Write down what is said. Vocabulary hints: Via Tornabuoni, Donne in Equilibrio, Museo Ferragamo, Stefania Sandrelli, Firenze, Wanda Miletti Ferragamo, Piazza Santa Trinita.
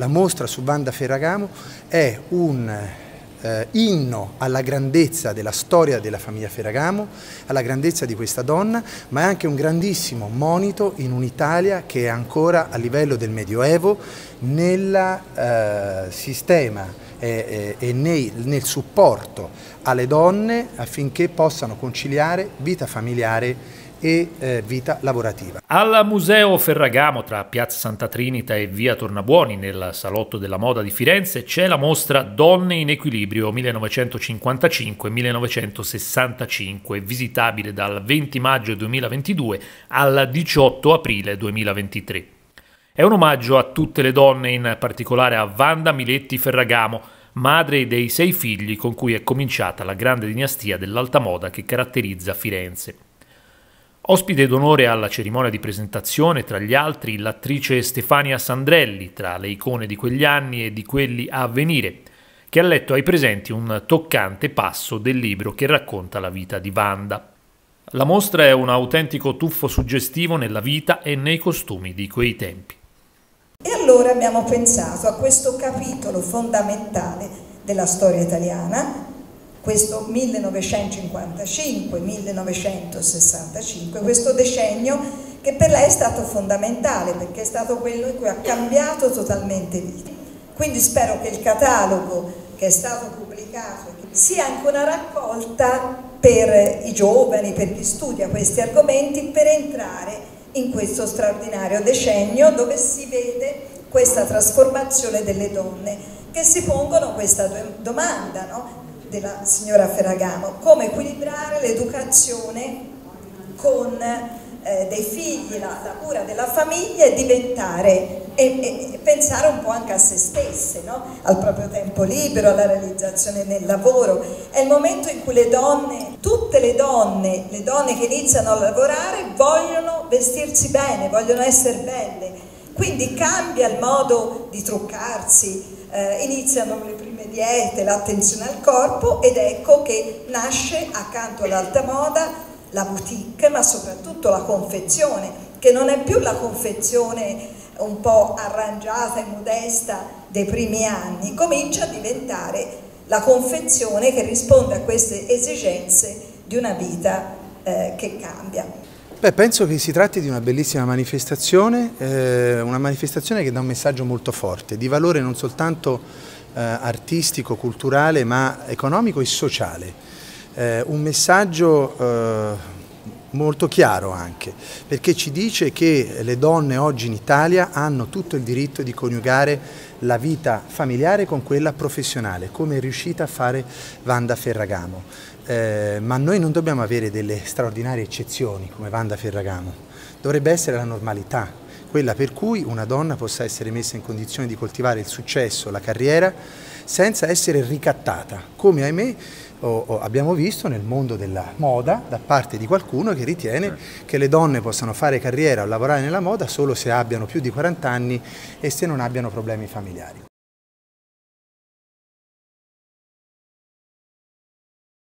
la mostra su Wanda Ferragamo è un inno alla grandezza della storia della famiglia Ferragamo, alla grandezza di questa donna, ma è anche un grandissimo monito in un'Italia che è ancora a livello del Medioevo nel sistema e nel supporto alle donne affinché possano conciliare vita familiare e vita lavorativa. Al Museo Ferragamo, tra Piazza Santa Trinita e Via Tornabuoni, nel Salotto della Moda di Firenze, c'è la mostra Donne in Equilibrio 1955-1965, visitabile dal 20 maggio 2022 al 18 aprile 2023. È un omaggio a tutte le donne, in particolare a Wanda Miletti Ferragamo, madre dei 6 figli con cui è cominciata la grande dinastia dell'alta moda che caratterizza Firenze. Ospite d'onore alla cerimonia di presentazione, tra gli altri, l'attrice Stefania Sandrelli, tra le icone di quegli anni e di quelli a venire, che ha letto ai presenti un toccante passo del libro che racconta la vita di Wanda. La mostra è un autentico tuffo suggestivo nella vita e nei costumi di quei tempi. E allora abbiamo pensato a questo capitolo fondamentale della storia italiana, questo 1955-1965, questo decennio che per lei è stato fondamentale perché è stato quello in cui ha cambiato totalmente vita. Quindi spero che il catalogo che è stato pubblicato sia anche una raccolta per i giovani, per chi studia questi argomenti, per entrare in questo straordinario decennio dove si vede questa trasformazione delle donne che si pongono questa domanda, no? Della signora Ferragamo, come equilibrare l'educazione con dei figli, la cura della famiglia e diventare e pensare un po' anche a se stesse, no? Al proprio tempo libero, alla realizzazione del lavoro. È il momento in cui le donne, tutte le donne che iniziano a lavorare vogliono vestirsi bene, vogliono essere belle, quindi cambia il modo di truccarsi, iniziano le prime diete, l'attenzione al corpo, ed ecco che nasce accanto all'alta moda la boutique, ma soprattutto la confezione, che non è più la confezione un po' arrangiata e modesta dei primi anni, comincia a diventare la confezione che risponde a queste esigenze di una vita che cambia. Beh, penso che si tratti di una bellissima manifestazione, che dà un messaggio molto forte, di valore non soltanto artistico, culturale, ma economico e sociale. Un messaggio molto chiaro anche, perché ci dice che le donne oggi in Italia hanno tutto il diritto di coniugare la vita familiare con quella professionale, come è riuscita a fare Wanda Ferragamo. Ma noi non dobbiamo avere delle straordinarie eccezioni come Wanda Ferragamo, dovrebbe essere la normalità, quella per cui una donna possa essere messa in condizione di coltivare il successo, la carriera, senza essere ricattata, come ahimè abbiamo visto nel mondo della moda da parte di qualcuno che ritiene che le donne possano fare carriera o lavorare nella moda solo se abbiano più di 40 anni e se non abbiano problemi familiari.